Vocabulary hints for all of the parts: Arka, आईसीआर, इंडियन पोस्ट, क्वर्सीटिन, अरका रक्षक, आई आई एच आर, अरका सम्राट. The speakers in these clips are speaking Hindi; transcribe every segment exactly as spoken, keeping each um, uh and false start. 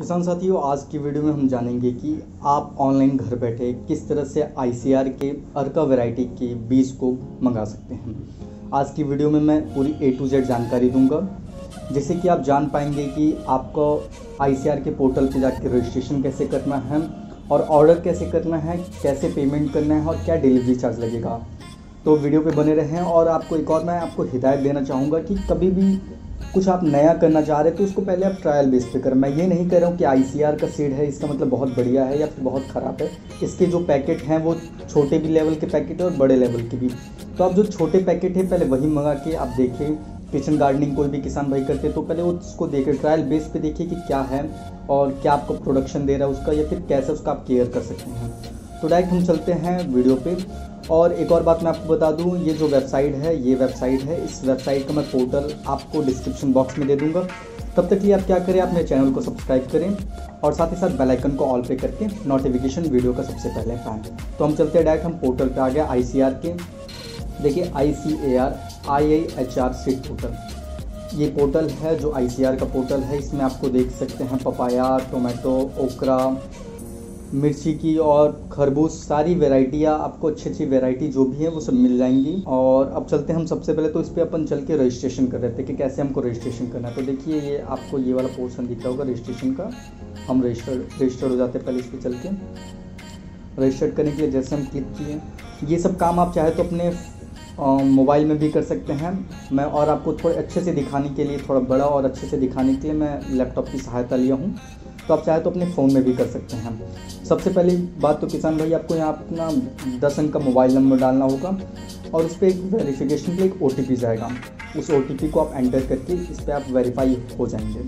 किसान साथियों, आज की वीडियो में हम जानेंगे कि आप ऑनलाइन घर बैठे किस तरह से आई सी आर के अरका वैरायटी के बीज को मंगा सकते हैं। आज की वीडियो में मैं पूरी ए टू जेड जानकारी दूंगा, जैसे कि आप जान पाएंगे कि आपको आई सी आर के पोर्टल पर जाकर रजिस्ट्रेशन कैसे करना है और ऑर्डर कैसे करना है, कैसे पेमेंट करना है और क्या डिलीवरी चार्ज लगेगा। तो वीडियो पे बने रहें। और आपको एक और मैं आपको हिदायत देना चाहूँगा कि कभी भी कुछ आप नया करना चाह रहे हैं तो उसको पहले आप ट्रायल बेस पे करें। मैं ये नहीं कह रहा हूँ कि आई सी आर का सीड है इसका मतलब बहुत बढ़िया है या फिर बहुत ख़राब है। इसके जो पैकेट हैं वो छोटे भी लेवल के पैकेट है और बड़े लेवल के भी। तो आप जो छोटे पैकेट है पहले वही मंगा के आप देखें। किचन गार्डनिंग कोई भी किसान भाई करते तो पहले उसको देखें, ट्रायल बेस पे देखिए कि क्या है और क्या आपको प्रोडक्शन दे रहा है उसका, या फिर कैसे उसका आप केयर कर सकते हैं। तो डायरेक्ट हम चलते हैं वीडियो पे। और एक और बात मैं आपको बता दूं, ये जो वेबसाइट है ये वेबसाइट है इस वेबसाइट का मैं पोर्टल आपको डिस्क्रिप्शन बॉक्स में दे दूंगा। तब तक लिए आप क्या करें, आप मेरे चैनल को सब्सक्राइब करें और साथ ही साथ बेल आइकन को ऑल पे करके नोटिफिकेशन वीडियो का सबसे पहले पाएँ। तो हम चलते हैं डायरेक्ट, हम पोर्टल पर आ गए आई सी आर के। देखिए I C A R आई आई एच आर seat portal, ये पोर्टल है जो आई सी आर का पोर्टल है। इसमें आपको देख सकते हैं पपाया, टोमेटो, ओकरा, मिर्ची की और खरबूज, सारी वेराइटियाँ आपको अच्छी अच्छी वेराइटी जो भी है वो सब मिल जाएंगी। और अब चलते हैं हम सबसे पहले तो इस पर अपन चल के रजिस्ट्रेशन कर रहे थे कि कैसे हमको रजिस्ट्रेशन करना है। तो देखिए ये आपको ये वाला पोर्शन दिख रहा होगा रजिस्ट्रेशन का। हम रजिस्टर्ड रजिस्टर्ड हो जाते हैं पहले इस पर चल के। रजिस्टर्ड करने के लिए जैसे हम क्लिक किए, ये सब काम आप चाहे तो अपने मोबाइल में भी कर सकते हैं। मैं और आपको थोड़े अच्छे से दिखाने के लिए, थोड़ा बड़ा और अच्छे से दिखाने के लिए मैं लैपटॉप की सहायता लिया हूँ। तो आप चाहे तो अपने फ़ोन में भी कर सकते हैं। सबसे पहली बात तो किसान भाई, आपको यहाँ अपना दस अंक का मोबाइल नंबर डालना होगा और उस पर एक वेरीफिकेशन के लिए एक ओ टी पी जाएगा। उस ओ टी पी को आप एंटर करके इस पर आप वेरीफाई हो जाएंगे।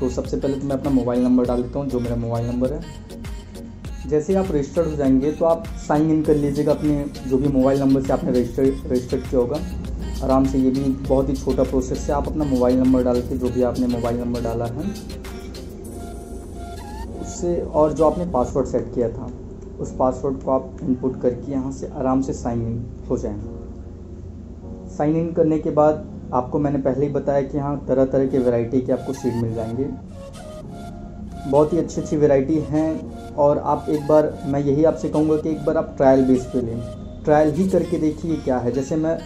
तो सबसे पहले तो मैं अपना मोबाइल नंबर डाल देता हूँ, जो मेरा मोबाइल नंबर है। जैसे आप रजिस्टर्ड हो जाएंगे तो आप साइन इन कर लीजिएगा अपने जो भी मोबाइल नंबर से आपने रजिस्टर्ड रजिस्टर्ड किया होगा। आराम से, ये भी बहुत ही छोटा प्रोसेस है। आप अपना मोबाइल नंबर डाल के, जो भी आपने मोबाइल नंबर डाला है उससे, और जो आपने पासवर्ड सेट किया था उस पासवर्ड को आप इनपुट करके यहाँ से आराम से साइन इन हो जाएँ। साइन इन करने के बाद आपको मैंने पहले ही बताया कि यहाँ तरह तरह के वैरायटी के आपको सीड मिल जाएंगे। बहुत ही अच्छी अच्छी वैरायटी हैं और आप एक बार, मैं यही आपसे कहूँगा कि एक बार आप ट्रायल बेस पे लें, ट्रायल ही करके देखिए क्या है। जैसे मैं,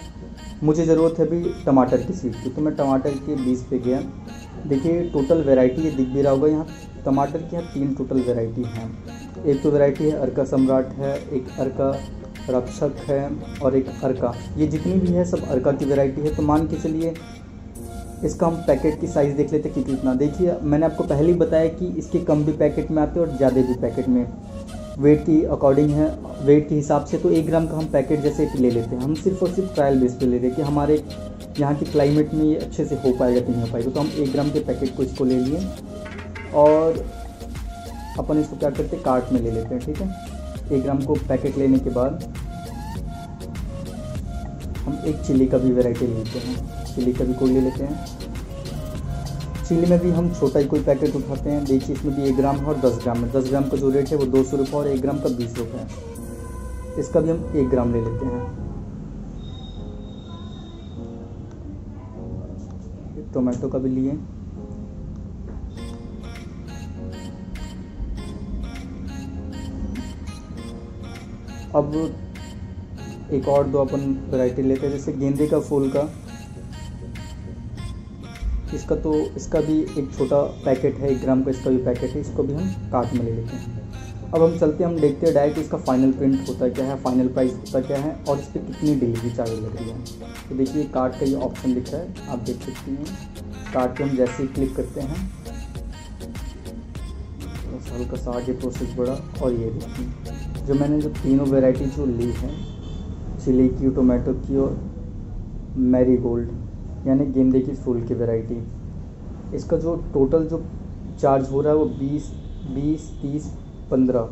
मुझे ज़रूरत है अभी टमाटर की सीड की, तो मैं टमाटर के बीज पे गया। देखिए टोटल वैरायटी ये दिख भी रहा होगा यहाँ टमाटर की, यहाँ तीन टोटल वैरायटी हैं। एक तो वैरायटी है अरका सम्राट है, एक अरका रक्षक है और एक अरका। ये जितनी भी है सब अरका की वैरायटी है। तो मान के चलिए इसका हम पैकेट की साइज़ देख लेते कि कितना। देखिए मैंने आपको पहले ही बताया कि इसके कम भी पैकेट में आते हैं और ज़्यादा भी पैकेट में, वेट की अकॉर्डिंग है, वेट के हिसाब से। तो एक ग्राम का हम पैकेट जैसे कि ले लेते हैं। हम सिर्फ और सिर्फ ट्रायल बेस पे ले लेते हैं कि हमारे यहाँ के क्लाइमेट में ये अच्छे से हो पाएगा कि नहीं हो पाएगा। तो हम एक ग्राम के पैकेट को इसको ले लिए और अपन इसको क्या करते हैं, कार्ट में ले लेते हैं। ठीक है, एक ग्राम को पैकेट लेने के बाद हम एक चिली का भी वैरायटी लेते हैं। चिली का भी कोई ले लेते हैं। चिली में भी हम छोटा ही कोई पैकेट उठाते हैं। देखिए इसमें भी एक ग्राम है और दस ग्राम है। दस ग्राम का जो रेट है वो दो सौ रुपये और एक ग्राम का बीस रुपये है। इसका भी हम एक ग्राम ले लेते हैं। टोमेटो का भी लिए, अब एक और दो अपन वैरायटी लेते हैं। जैसे गेंदे का फूल का, इसका तो इसका भी एक छोटा पैकेट है, एक ग्राम का इसका भी पैकेट है। इसको भी हम कार्ट में ले लेते हैं। अब हम चलते हैं, हम देखते हैं डायरेक्ट इसका फाइनल प्रिंट होता क्या है, फाइनल प्राइस होता क्या है और इस पर कितनी डिलीवरी चार्ज लग रही है। तो देखिए कार्ट का ये ऑप्शन दिख रहा है, आप देख सकते हैं। कार्ट पर हम जैसे ही क्लिक करते हैं, हल्का सा आगे प्रोसेस बढ़ा। और ये देखिए जो मैंने जो तीनों वेराइटी जो ली है, चिली की, टोमेटो की और मैरी गोल्ड यानी गेंदे की फूल की वैरायटी, इसका जो टोटल जो चार्ज हो रहा है वो बीस बीस तीस पंद्रह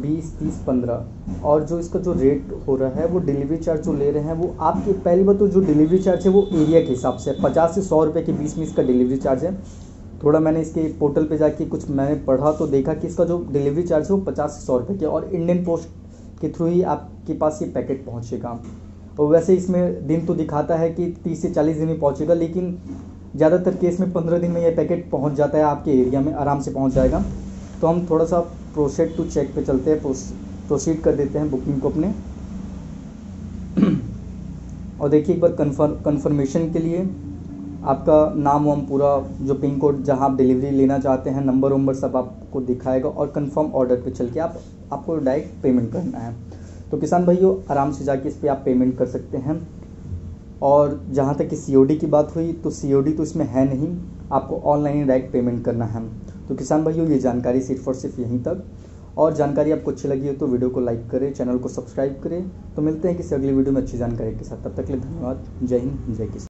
बीस तीस पंद्रह। और जो इसका जो रेट हो रहा है वो डिलीवरी चार्ज जो ले रहे हैं वो आपकी, पहली बात तो जो डिलीवरी चार्ज है वो एरिया के हिसाब से पचास से सौ रुपये के बीच में इसका डिलीवरी चार्ज है। थोड़ा मैंने इसके पोर्टल पे जाके कुछ मैंने पढ़ा तो देखा कि इसका जो डिलीवरी चार्ज है वो पचास से सौ रुपये के, और इंडियन पोस्ट के थ्रू ही आपके पास ये पैकेट पहुँचेगा। और वैसे इसमें दिन तो दिखाता है कि तीस से चालीस दिन में पहुंचेगा, लेकिन ज़्यादातर केस में पंद्रह दिन में यह पैकेट पहुंच जाता है, आपके एरिया में आराम से पहुंच जाएगा। तो हम थोड़ा सा प्रोसीड टू चेक पे चलते हैं, प्रोसीड कर देते हैं बुकिंग को अपने। और देखिए एक बार कन्फर्म कन्फर्मेशन के लिए आपका नाम वाम पूरा, जो पिन कोड जहां आप डिलीवरी लेना चाहते हैं, नंबर वंबर सब आपको दिखाएगा। और कंफर्म ऑर्डर पे चल के आप आपको डायरेक्ट पेमेंट करना है। तो किसान भाइयों आराम से जाके इस पर आप पेमेंट कर सकते हैं। और जहां तक कि सीओडी की बात हुई तो सीओडी तो इसमें है नहीं, आपको ऑनलाइन डायरेक्ट पेमेंट करना है। तो किसान भाइयों ये जानकारी सिर्फ और सिर्फ यहीं तक। और जानकारी आपको अच्छी लगी हो तो वीडियो को लाइक करें, चैनल को सब्सक्राइब करें। तो मिलते हैं किसी अगली वीडियो में अच्छी जानकारी के साथ। तब तक के लिए धन्यवाद। जय हिंद, जय किसान।